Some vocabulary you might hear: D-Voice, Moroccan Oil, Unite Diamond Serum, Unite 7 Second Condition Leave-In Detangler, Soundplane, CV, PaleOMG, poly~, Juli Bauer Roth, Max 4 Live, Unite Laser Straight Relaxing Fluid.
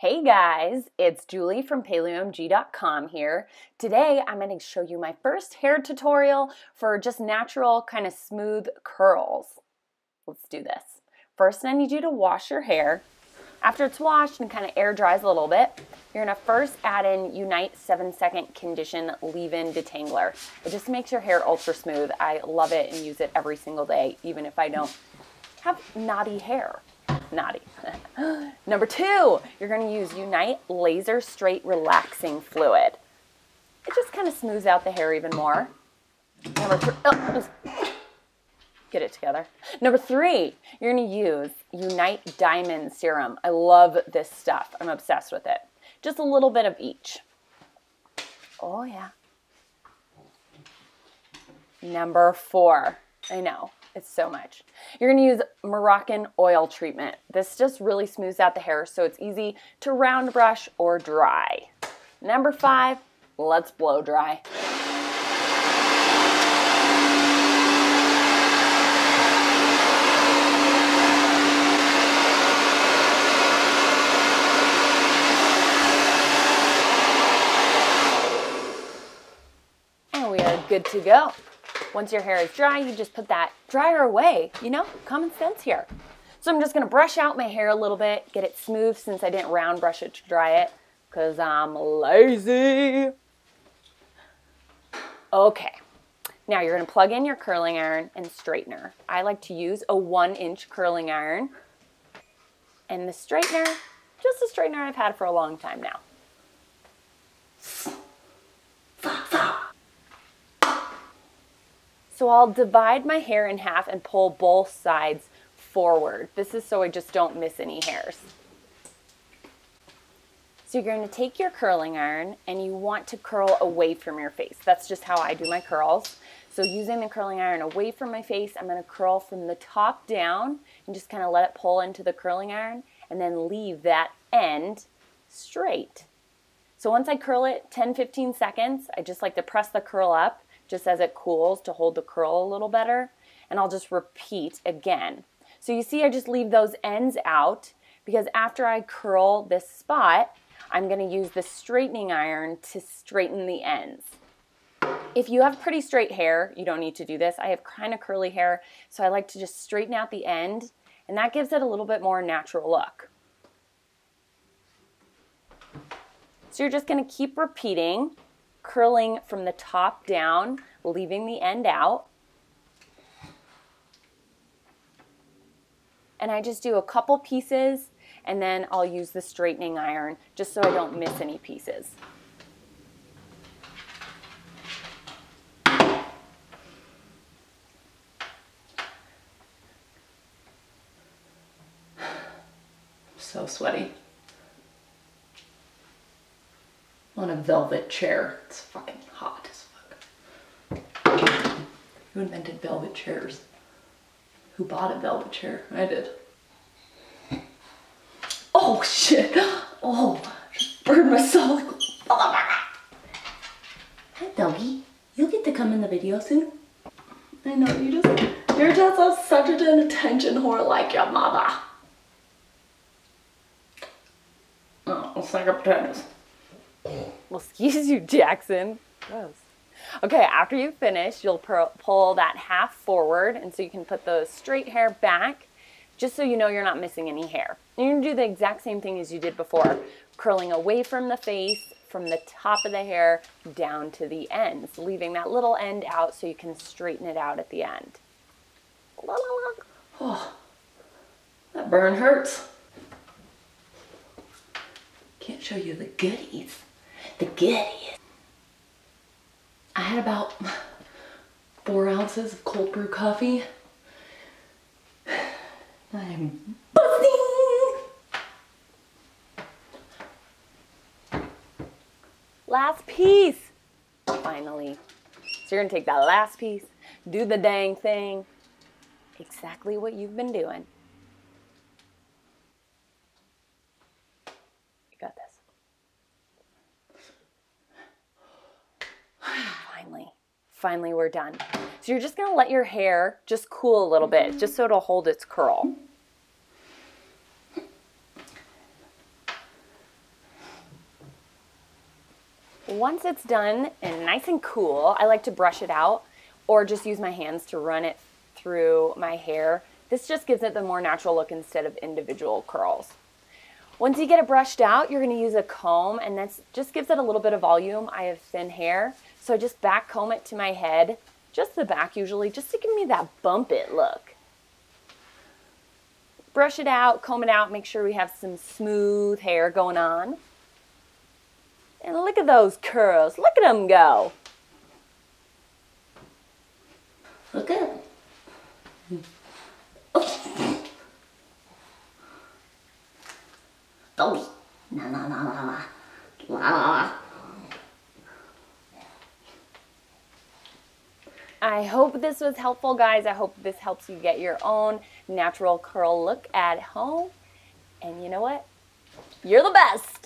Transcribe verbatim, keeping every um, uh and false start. Hey guys, it's Julie from paleo m g dot com here. Today I'm going to show you my first hair tutorial for just natural kind of smooth curls. Let's do this. First, I need you to wash your hair. After it's washed and kind of air dries a little bit, you're going to first add in Unite seven second Condition Leave-In Detangler. It just makes your hair ultra smooth. I love it and use it every single day, even if I don't have knotty hair. Naughty. Number two, you're going to use Unite Laser Straight Relaxing Fluid. It just kind of smooths out the hair even more. Number three, oh, get it together. Number three, you're going to use Unite Diamond Serum. I love this stuff. I'm obsessed with it. Just a little bit of each. Oh yeah. Number four, I know. It's so much. You're going to use Moroccan oil treatment. This just really smooths out the hair, so it's easy to round brush or dry. Number five, let's blow dry. And we are good to go. Once your hair is dry, you just put that dryer away, you know, common sense here. So I'm just going to brush out my hair a little bit, get it smooth since I didn't round brush it to dry it because I'm lazy. Okay, now you're going to plug in your curling iron and straightener. I like to use a one inch curling iron and the straightener, just a straightener I've had for a long time now. So I'll divide my hair in half and pull both sides forward. This is so I just don't miss any hairs. So you're going to take your curling iron and you want to curl away from your face. That's just how I do my curls. So using the curling iron away from my face, I'm going to curl from the top down and just kind of let it pull into the curling iron and then leave that end straight. So once I curl it ten to fifteen seconds, I just like to press the curl up just as it cools to hold the curl a little better, and I'll just repeat again. So you see I just leave those ends out because after I curl this spot, I'm gonna use the straightening iron to straighten the ends. If you have pretty straight hair, you don't need to do this. I have kind of curly hair, so I like to just straighten out the end, and that gives it a little bit more natural look. So you're just gonna keep repeating, curling from the top down, leaving the end out. And I just do a couple pieces and then I'll use the straightening iron just so I don't miss any pieces. I'm so sweaty. On a velvet chair. It's fucking hot as fuck. Who invented velvet chairs? Who bought a velvet chair? I did. Oh shit! Oh, just burned myself. Hi doggy. You'll get to come in the video soon. I know, you just, you're just such an attention whore like your mama. Oh, it's like a potatoes. Well, excuse you, Jackson. Gross. Okay, after you finish, you'll pull that half forward, and so you can put the straight hair back, just so you know you're not missing any hair. And you're gonna do the exact same thing as you did before, curling away from the face, from the top of the hair down to the ends, leaving that little end out so you can straighten it out at the end. La, la, la. Oh, that burn hurts. Can't show you the goodies. The goodies. I had about four ounces of cold brew coffee. I am buzzing. Last piece. Finally. So you're gonna take that last piece, do the dang thing. Exactly what you've been doing. Finally, we're done. So you're just gonna let your hair just cool a little bit, just so it'll hold its curl. Once it's done and nice and cool, I like to brush it out or just use my hands to run it through my hair. This just gives it the more natural look instead of individual curls. Once you get it brushed out, you're going to use a comb, and that just gives it a little bit of volume. I have thin hair, so I just back comb it to my head, just the back usually, just to give me that bump it look. Brush it out, comb it out, make sure we have some smooth hair going on. And look at those curls. Look at them go. Look at them. Those. La la la la la. La la. I hope this was helpful, guys. I hope this helps you get your own natural curl look at home. And you know what? You're the best.